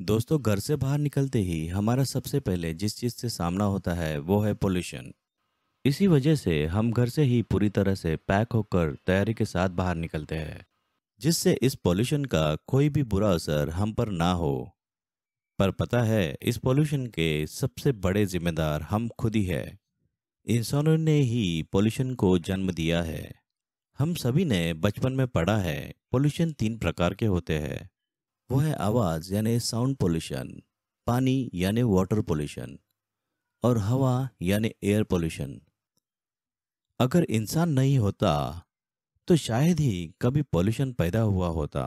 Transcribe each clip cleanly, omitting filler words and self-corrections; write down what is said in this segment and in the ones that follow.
दोस्तों, घर से बाहर निकलते ही हमारा सबसे पहले जिस चीज़ से सामना होता है वो है पोल्यूशन। इसी वजह से हम घर से ही पूरी तरह से पैक होकर तैयारी के साथ बाहर निकलते हैं, जिससे इस पोल्यूशन का कोई भी बुरा असर हम पर ना हो। पर पता है, इस पोल्यूशन के सबसे बड़े जिम्मेदार हम खुद ही हैं। इंसानों ने ही पोल्यूशन को जन्म दिया है। हम सभी ने बचपन में पढ़ा है पोल्यूशन 3 प्रकार के होते हैं। वो है आवाज़ यानी साउंड पोल्यूशन, पानी यानी वाटर पोल्यूशन और हवा यानी एयर पोल्यूशन। अगर इंसान नहीं होता तो शायद ही कभी पोल्यूशन पैदा हुआ होता।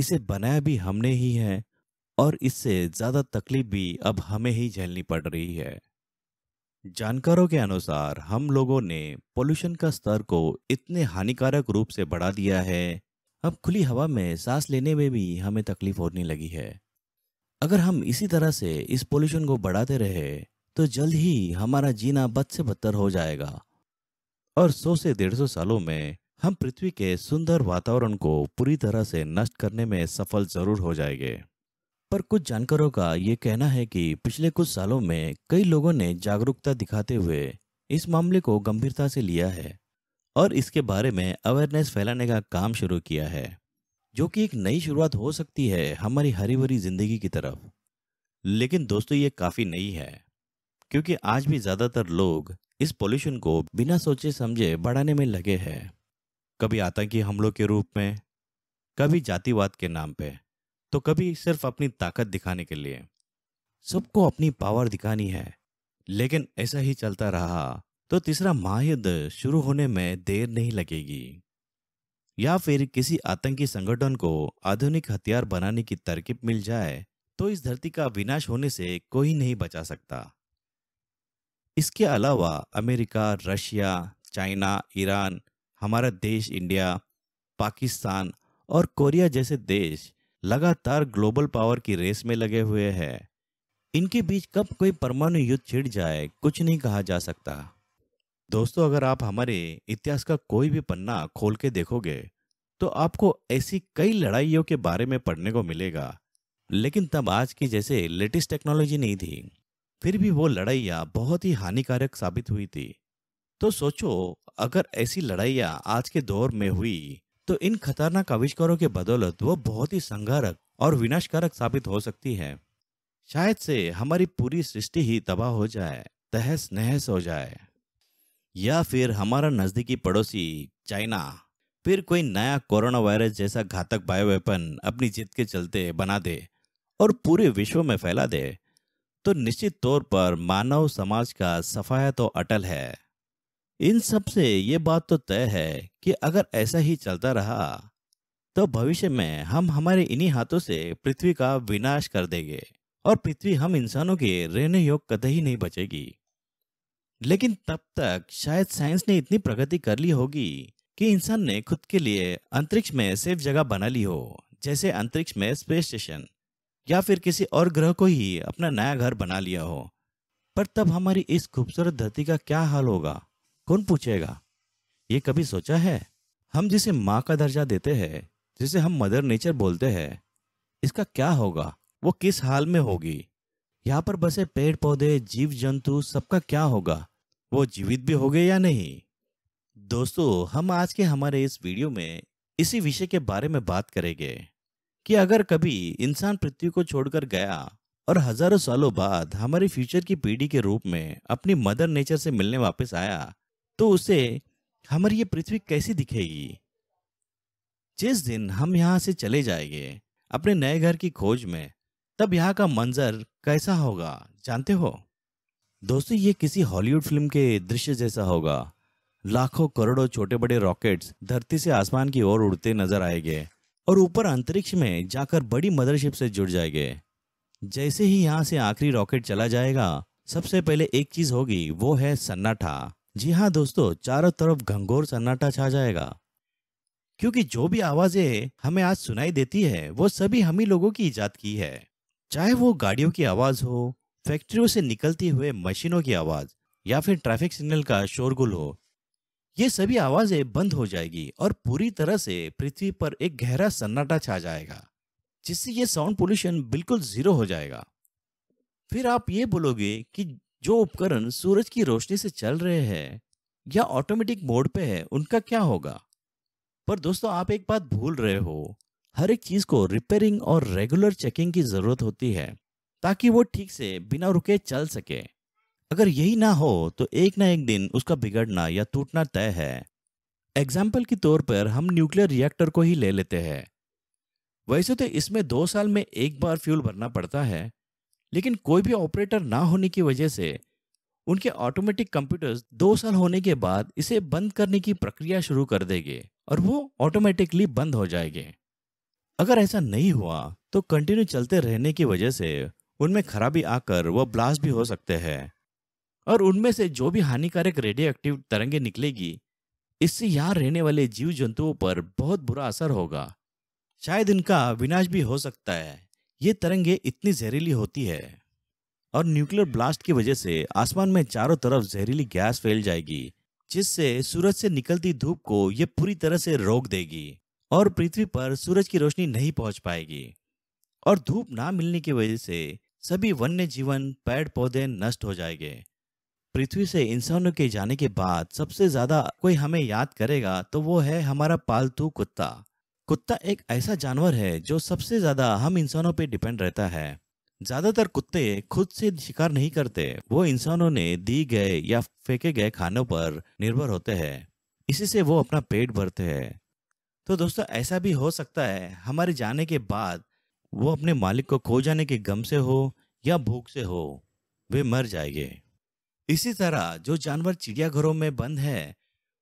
इसे बनाया भी हमने ही है और इससे ज़्यादा तकलीफ भी अब हमें ही झेलनी पड़ रही है। जानकारों के अनुसार हम लोगों ने पोल्यूशन का स्तर को इतने हानिकारक रूप से बढ़ा दिया है, अब खुली हवा में सांस लेने में भी हमें तकलीफ होने लगी है। अगर हम इसी तरह से इस पोल्यूशन को बढ़ाते रहे तो जल्द ही हमारा जीना बद से बदतर हो जाएगा और 100 से 150 सालों में हम पृथ्वी के सुंदर वातावरण को पूरी तरह से नष्ट करने में सफल ज़रूर हो जाएंगे। पर कुछ जानकारों का ये कहना है कि पिछले कुछ सालों में कई लोगों ने जागरूकता दिखाते हुए इस मामले को गंभीरता से लिया है और इसके बारे में अवेयरनेस फैलाने का काम शुरू किया है, जो कि एक नई शुरुआत हो सकती है हमारी हरी भरी ज़िंदगी की तरफ। लेकिन दोस्तों, ये काफ़ी नहीं है, क्योंकि आज भी ज़्यादातर लोग इस पोल्यूशन को बिना सोचे समझे बढ़ाने में लगे हैं। कभी आतंकी हमलों के रूप में, कभी जातिवाद के नाम पे, तो कभी सिर्फ अपनी ताकत दिखाने के लिए। सबको अपनी पावर दिखानी है, लेकिन ऐसा ही चलता रहा तो तीसरा महायुद्ध शुरू होने में देर नहीं लगेगी, या फिर किसी आतंकी संगठन को आधुनिक हथियार बनाने की तरकीब मिल जाए तो इस धरती का विनाश होने से कोई नहीं बचा सकता। इसके अलावा अमेरिका, रशिया, चाइना, ईरान, हमारा देश इंडिया, पाकिस्तान और कोरिया जैसे देश लगातार ग्लोबल पावर की रेस में लगे हुए हैं। इनके बीच कब कोई परमाणु युद्ध छिड़ जाए, कुछ नहीं कहा जा सकता। दोस्तों, अगर आप हमारे इतिहास का कोई भी पन्ना खोल के देखोगे तो आपको ऐसी कई लड़ाइयों के बारे में पढ़ने को मिलेगा, लेकिन तब आज की जैसे लेटेस्ट टेक्नोलॉजी नहीं थी, फिर भी वो लड़ाइयाँ बहुत ही हानिकारक साबित हुई थी। तो सोचो, अगर ऐसी लड़ाइयाँ आज के दौर में हुई तो इन खतरनाक आविष्कारों के बदौलत वो बहुत ही संघारक और विनाशकारक साबित हो सकती है। शायद से हमारी पूरी सृष्टि ही तबाह हो जाए, तहस नहस हो जाए। या फिर हमारा नज़दीकी पड़ोसी चाइना फिर कोई नया कोरोना वायरस जैसा घातक बायोवेपन अपनी जिद के चलते बना दे और पूरे विश्व में फैला दे तो निश्चित तौर पर मानव समाज का सफाया तो अटल है। इन सब से ये बात तो तय है कि अगर ऐसा ही चलता रहा तो भविष्य में हम हमारे इन्हीं हाथों से पृथ्वी का विनाश कर देंगे और पृथ्वी हम इंसानों के रहने योग्य कतई नहीं बचेगी। लेकिन तब तक शायद साइंस ने इतनी प्रगति कर ली होगी कि इंसान ने खुद के लिए अंतरिक्ष में सेफ जगह बना ली हो, जैसे अंतरिक्ष में स्पेस स्टेशन, या फिर किसी और ग्रह को ही अपना नया घर बना लिया हो। पर तब हमारी इस खूबसूरत धरती का क्या हाल होगा, कौन पूछेगा? ये कभी सोचा है? हम जिसे माँ का दर्जा देते हैं, जिसे हम मदर नेचर बोलते हैं, इसका क्या होगा? वो किस हाल में होगी? यहाँ पर बसे पेड़ पौधे, जीव जंतु, सबका क्या होगा? वो जीवित भी होंगे या नहीं? दोस्तों, हम आज के हमारे इस वीडियो में इसी विषय के बारे में बात करेंगे कि अगर कभी इंसान पृथ्वी को छोड़कर गया और हजारों सालों बाद हमारी फ्यूचर की पीढ़ी के रूप में अपनी मदर नेचर से मिलने वापस आया तो उसे हमारी ये पृथ्वी कैसी दिखेगी। जिस दिन हम यहाँ से चले जाएंगे अपने नए घर की खोज में, तब यहाँ का मंजर कैसा होगा, जानते हो? दोस्तों, ये किसी हॉलीवुड फिल्म के दृश्य जैसा होगा। लाखों करोड़ों छोटे बड़े रॉकेट्स धरती से आसमान की ओर उड़ते नजर आएंगे और ऊपर अंतरिक्ष में जाकर बड़ी मदरशिप से जुड़ जाएंगे। जैसे ही यहाँ से आखिरी रॉकेट चला जाएगा, सबसे पहले एक चीज होगी, वो है सन्नाटा। जी हाँ दोस्तों, चारों तरफ घंघोर सन्नाटा छा जाएगा, क्योंकि जो भी आवाजें हमें आज सुनाई देती है वो सभी हम ही लोगों की ईजाद की है। चाहे वो गाड़ियों की आवाज हो, फैक्ट्रियों से निकलती हुए मशीनों की आवाज, या फिर ट्रैफिक सिग्नल का शोरगुल हो, ये सभी आवाजें बंद हो जाएगी और पूरी तरह से पृथ्वी पर एक गहरा सन्नाटा छा जाएगा। जिससे ये साउंड पोल्यूशन बिल्कुल ज़ीरो हो जाएगा। फिर आप ये बोलोगे कि जो उपकरण सूरज की रोशनी से चल रहे हैं या ऑटोमेटिक मोड पे है उनका क्या होगा। पर दोस्तों आप एक बात भूल रहे हो, हर एक चीज़ को रिपेयरिंग और रेगुलर चेकिंग की ज़रूरत होती है ताकि वो ठीक से बिना रुके चल सके। अगर यही ना हो तो एक ना एक दिन उसका बिगड़ना या टूटना तय है। एग्जाम्पल के तौर पर हम न्यूक्लियर रिएक्टर को ही ले लेते हैं। वैसे तो इसमें 2 साल में एक बार फ्यूल भरना पड़ता है, लेकिन कोई भी ऑपरेटर ना होने की वजह से उनके ऑटोमेटिक कंप्यूटर्स 2 साल होने के बाद इसे बंद करने की प्रक्रिया शुरू कर देंगे और वो ऑटोमेटिकली बंद हो जाएंगे। अगर ऐसा नहीं हुआ तो कंटिन्यू चलते रहने की वजह से उनमें खराबी आकर वह ब्लास्ट भी हो सकते हैं और उनमें से जो भी हानिकारक रेडियो एक्टिव तरंगें निकलेगी इससे यहाँ रहने वाले जीव जंतुओं पर बहुत बुरा असर होगा, शायद इनका विनाश भी हो सकता है। ये तरंगें इतनी जहरीली होती है और न्यूक्लियर ब्लास्ट की वजह से आसमान में चारों तरफ जहरीली गैस फैल जाएगी जिससे सूरज से निकलती धूप को ये पूरी तरह से रोक देगी और पृथ्वी पर सूरज की रोशनी नहीं पहुंच पाएगी। और धूप ना मिलने की वजह से सभी वन्य जीवन पेड़ पौधे नष्ट हो जाएंगे। पृथ्वी से इंसानों के जाने के बाद सबसे ज़्यादा कोई हमें याद करेगा तो वो है हमारा पालतू कुत्ता। कुत्ता एक ऐसा जानवर है जो सबसे ज़्यादा हम इंसानों पे डिपेंड रहता है। ज़्यादातर कुत्ते खुद से शिकार नहीं करते, वो इंसानों ने दी गए या फेंके गए खानों पर निर्भर होते हैं, इसी से वो अपना पेट भरते हैं। तो दोस्तों ऐसा भी हो सकता है हमारे जाने के बाद वो अपने मालिक को खो जाने के गम से हो या भूख से हो, वे मर जाएंगे। इसी तरह जो जानवर चिड़ियाघरों में बंद है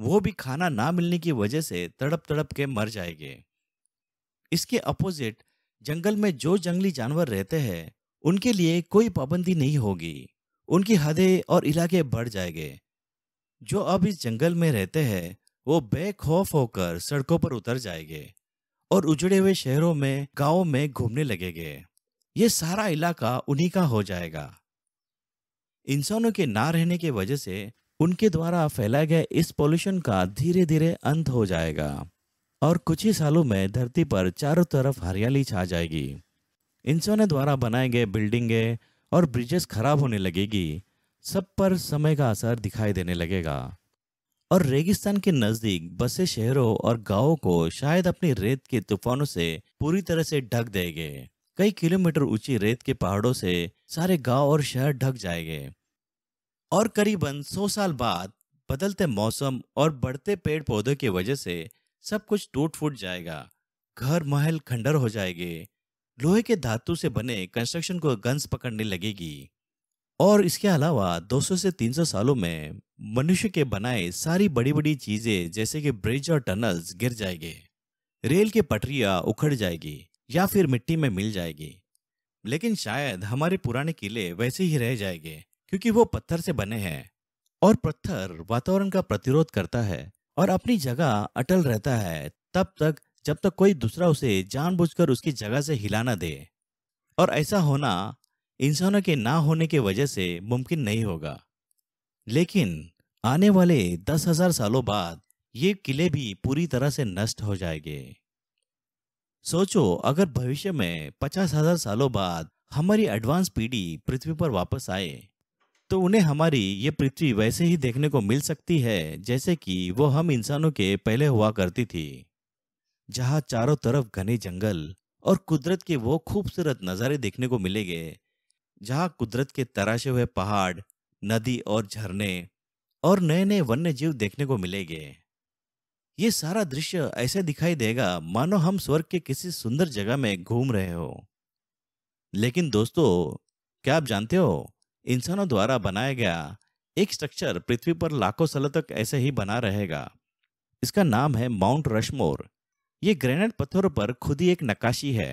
वो भी खाना ना मिलने की वजह से तड़प तड़प के मर जाएंगे। इसके अपोजिट जंगल में जो जंगली जानवर रहते हैं उनके लिए कोई पाबंदी नहीं होगी, उनकी हदें और इलाके बढ़ जाएंगे। जो अब इस जंगल में रहते हैं वो बेखौफ होकर सड़कों पर उतर जाएंगे और उजड़े हुए शहरों में गाँव में घूमने लगेंगे। ये सारा इलाका उन्हीं का हो जाएगा। इंसानों के ना रहने की वजह से उनके द्वारा फैलाया गया इस पॉल्यूशन का धीरे धीरे अंत हो जाएगा और कुछ ही सालों में धरती पर चारों तरफ हरियाली छा जाएगी। इंसानों द्वारा बनाए गए बिल्डिंगें और ब्रिजेस खराब होने लगेगी, सब पर समय का असर दिखाई देने लगेगा। और रेगिस्तान के नज़दीक बसे शहरों और गाँवों को शायद अपनी रेत के तूफानों से पूरी तरह से ढक देंगे। कई किलोमीटर ऊंची रेत के पहाड़ों से सारे गांव और शहर ढक जाएंगे। और करीबन 100 साल बाद बदलते मौसम और बढ़ते पेड़ पौधों की वजह से सब कुछ टूट फूट जाएगा। घर महल खंडर हो जाएंगे, लोहे के धातु से बने कंस्ट्रक्शन को गंस पकड़ने लगेगी। और इसके अलावा 200 से 300 सालों में मनुष्य के बनाए सारी बड़ी बड़ी चीज़ें जैसे कि ब्रिज और टनल्स गिर जाएंगे, रेल की पटरियाँ उखड़ जाएगी या फिर मिट्टी में मिल जाएगी। लेकिन शायद हमारे पुराने किले वैसे ही रह जाएंगे क्योंकि वो पत्थर से बने हैं और पत्थर वातावरण का प्रतिरोध करता है और अपनी जगह अटल रहता है तब तक जब तक कोई दूसरा उसे जानबूझकर उसकी जगह से हिला ना दे। और ऐसा होना इंसानों के ना होने की वजह से मुमकिन नहीं होगा। लेकिन आने वाले 10,000 सालों बाद ये किले भी पूरी तरह से नष्ट हो जाएंगे। सोचो अगर भविष्य में 50,000 सालों बाद हमारी एडवांस पीढ़ी पृथ्वी पर वापस आए तो उन्हें हमारी ये पृथ्वी वैसे ही देखने को मिल सकती है जैसे कि वो हम इंसानों के पहले हुआ करती थी, जहाँ चारों तरफ घने जंगल और कुदरत के वो खूबसूरत नज़ारे देखने को मिलेंगे, जहाँ कुदरत के तराशे हुए पहाड़, नदी और झरने और नए नए वन्य जीव देखने को मिलेंगे। ये सारा दृश्य ऐसे दिखाई देगा मानो हम स्वर्ग के किसी सुंदर जगह में घूम रहे हो। लेकिन दोस्तों क्या आप जानते हो, इंसानों द्वारा बनाया गया एक स्ट्रक्चर पृथ्वी पर लाखों सालों तक ऐसे ही बना रहेगा। इसका नाम है माउंट रशमोर। ये ग्रेनाइट पत्थरों पर खुद ही एक नक्काशी है।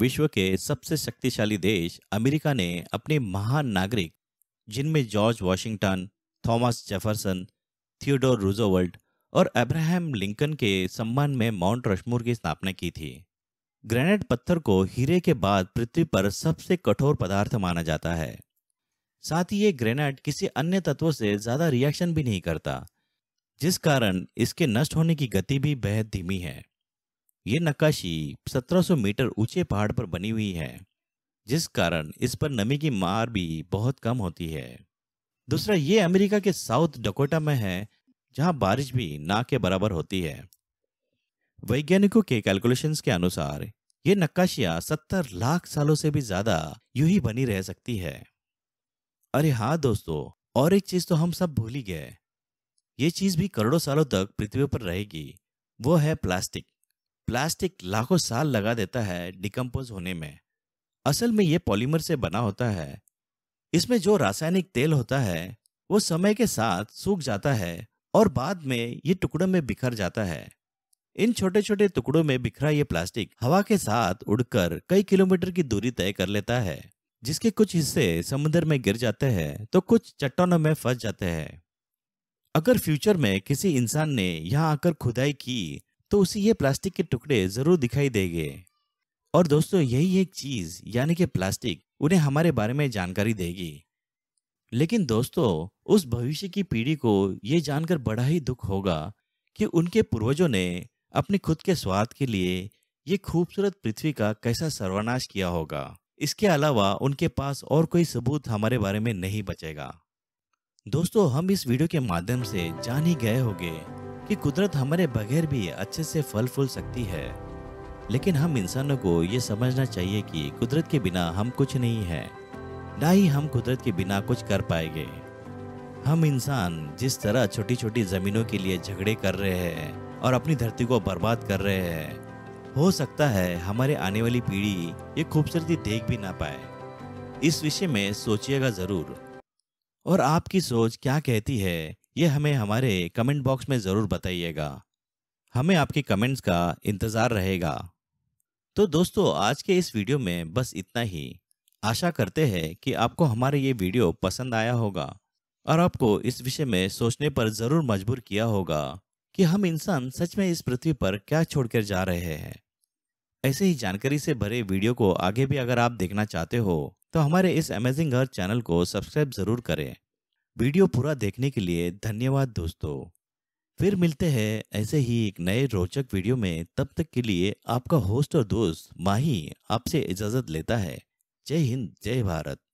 विश्व के सबसे शक्तिशाली देश अमेरिका ने अपने महान नागरिक जिनमें George Washington, Thomas Jefferson, Theodore Roosevelt और अब्राहम लिंकन के सम्मान में माउंट रशमोर की स्थापना की थी। ग्रेनाइट पत्थर को हीरे के बाद पृथ्वी पर सबसे कठोर पदार्थ माना जाता है। साथ ही ये ग्रेनाइट किसी अन्य तत्वों से ज़्यादा रिएक्शन भी नहीं करता, जिस कारण इसके नष्ट होने की गति भी बेहद धीमी है। ये नक्काशी 1700 मीटर ऊंचे पहाड़ पर बनी हुई है, जिस कारण इस पर नमी की मार भी बहुत कम होती है। दूसरा, ये अमेरिका के साउथ डकोटा में है, जहां बारिश भी ना के बराबर होती है। वैज्ञानिकों के कैलकुलेशंस के अनुसार ये नक्काशियाँ 70 लाख सालों से भी ज़्यादा यूं ही बनी रह सकती है। अरे हाँ दोस्तों, और एक चीज़ तो हम सब भूल ही गए, ये चीज़ भी करोड़ों सालों तक पृथ्वी पर रहेगी, वो है प्लास्टिक। प्लास्टिक लाखों साल लगा देता है डिकम्पोज होने में। असल में ये पॉलीमर से बना होता है। इसमें जो रासायनिक तेल होता है वो समय के साथ सूख जाता है और बाद में ये टुकड़ों में बिखर जाता है। इन छोटे छोटे टुकड़ों में बिखरा ये प्लास्टिक हवा के साथ उड़कर कई किलोमीटर की दूरी तय कर लेता है, जिसके कुछ हिस्से समुद्र में गिर जाते हैं तो कुछ चट्टानों में फंस जाते हैं। अगर फ्यूचर में किसी इंसान ने यहाँ आकर खुदाई की तो उसे ये प्लास्टिक के टुकड़े जरूर दिखाई देंगे। और दोस्तों, यही एक चीज़ यानी कि प्लास्टिक उन्हें हमारे बारे में जानकारी देगी। लेकिन दोस्तों, उस भविष्य की पीढ़ी को ये जानकर बड़ा ही दुख होगा कि उनके पूर्वजों ने अपने खुद के स्वार्थ के लिए ये खूबसूरत पृथ्वी का कैसा सर्वनाश किया होगा। इसके अलावा उनके पास और कोई सबूत हमारे बारे में नहीं बचेगा। दोस्तों, हम इस वीडियो के माध्यम से जान ही गए होंगे कि कुदरत हमारे बगैर भी अच्छे से फल फूल सकती है, लेकिन हम इंसानों को ये समझना चाहिए कि कुदरत के बिना हम कुछ नहीं हैं, ना ही हम कुदरत के बिना कुछ कर पाएंगे। हम इंसान जिस तरह छोटी छोटी ज़मीनों के लिए झगड़े कर रहे हैं और अपनी धरती को बर्बाद कर रहे हैं, हो सकता है हमारे आने वाली पीढ़ी ये खूबसूरती देख भी ना पाए। इस विषय में सोचिएगा ज़रूर, और आपकी सोच क्या कहती है ये हमें हमारे कमेंट बॉक्स में ज़रूर बताइएगा। हमें आपके कमेंट्स का इंतज़ार रहेगा। तो दोस्तों, आज के इस वीडियो में बस इतना ही। आशा करते हैं कि आपको हमारे ये वीडियो पसंद आया होगा और आपको इस विषय में सोचने पर ज़रूर मजबूर किया होगा कि हम इंसान सच में इस पृथ्वी पर क्या छोड़कर जा रहे हैं। ऐसे ही जानकारी से भरे वीडियो को आगे भी अगर आप देखना चाहते हो तो हमारे इस अमेजिंग अर्थ चैनल को सब्सक्राइब ज़रूर करें। वीडियो पूरा देखने के लिए धन्यवाद दोस्तों। फिर मिलते हैं ऐसे ही एक नए रोचक वीडियो में। तब तक के लिए आपका होस्ट और दोस्त माही आपसे इजाज़त लेता है। जय हिंद, जय भारत।